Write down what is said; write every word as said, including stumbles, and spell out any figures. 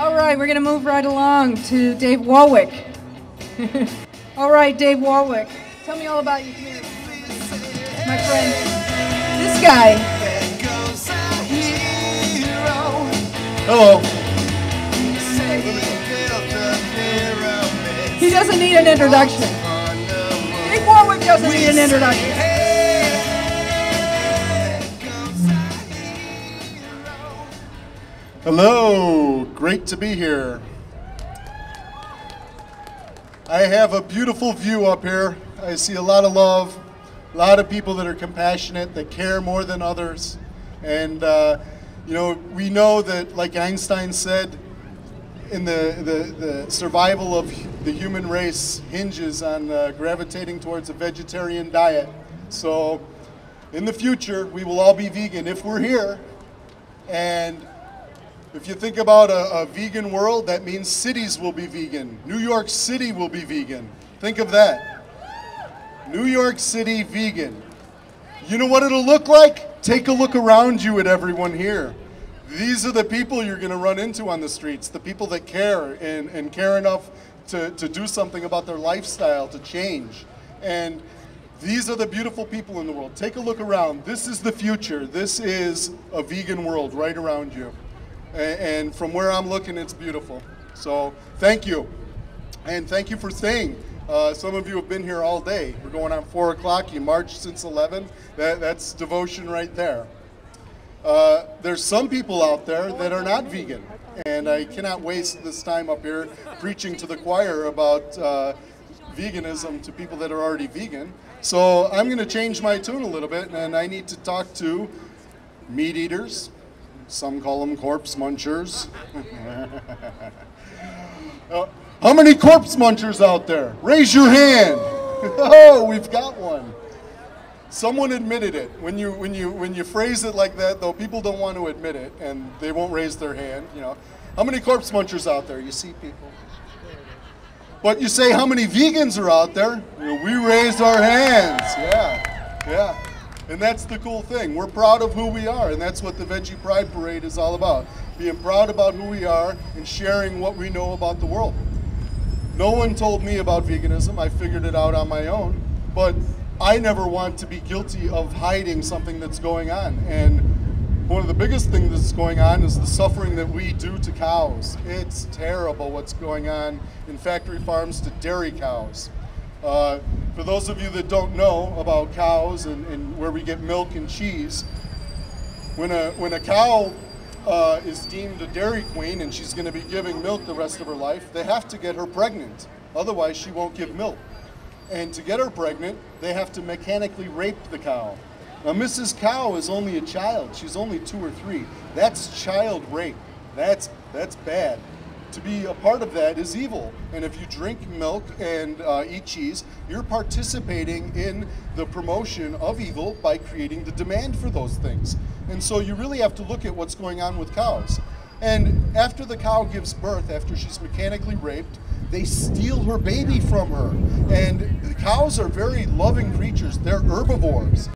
All right, we're going to move right along to Dave Warwak. All right, Dave Warwak, tell me all about you. Come here, my friend. This guy. Hello. He doesn't need an introduction. Dave Warwak doesn't need an introduction. Hello, great to be here. I have a beautiful view up here. I see a lot of love, a lot of people that are compassionate, that care more than others. And, uh, you know, we know that, like Einstein said, in the, the, the survival of the human race hinges on uh, gravitating towards a vegetarian diet. So, in the future, we will all be vegan if we're here. And if you think about a, a vegan world, that means cities will be vegan. New York City will be vegan. Think of that. New York City vegan. You know what it'll look like? Take a look around you at everyone here. These are the people you're going to run into on the streets, the people that care and, and care enough to, to do something about their lifestyle, to change. And these are the beautiful people in the world. Take a look around. This is the future. This is a vegan world right around you. And from where I'm looking, it's beautiful. So thank you. And thank you for staying. Uh, some of you have been here all day. We're going on four o'clock. You marched since eleven. That, that's devotion right there. Uh, there's some people out there that are not vegan. And I cannot waste this time up here preaching to the choir about uh, veganism to people that are already vegan. So I'm going to change my tune a little bit. And I need to talk to meat eaters. Some call them corpse munchers. uh, how many corpse munchers out there? Raise your hand. Oh, we've got one. Someone admitted it. When you when you when you phrase it like that, though, people don't want to admit it, and they won't raise their hand. You know, how many corpse munchers out there? You see people. But you say, how many vegans are out there? You know, we raised our hands. Yeah, yeah. And that's the cool thing. We're proud of who we are, and that's what the Veggie Pride Parade is all about. Being proud about who we are and sharing what we know about the world. No one told me about veganism. I figured it out on my own. But I never want to be guilty of hiding something that's going on. And one of the biggest things that's going on is the suffering that we do to cows. It's terrible what's going on in factory farms to dairy cows. Uh, for those of you that don't know about cows and, and where we get milk and cheese, when a, when a cow uh, is deemed a dairy queen and she's going to be giving milk the rest of her life, they have to get her pregnant. Otherwise, she won't give milk. And to get her pregnant, they have to mechanically rape the cow. Now, Missus Cow is only a child. She's only two or three. That's child rape. That's, that's bad. To be a part of that is evil. And if you drink milk and uh, eat cheese, you're participating in the promotion of evil by creating the demand for those things. And so you really have to look at what's going on with cows. And after the cow gives birth, after she's mechanically raped, they steal her baby from her. And the cows are very loving creatures. They're herbivores.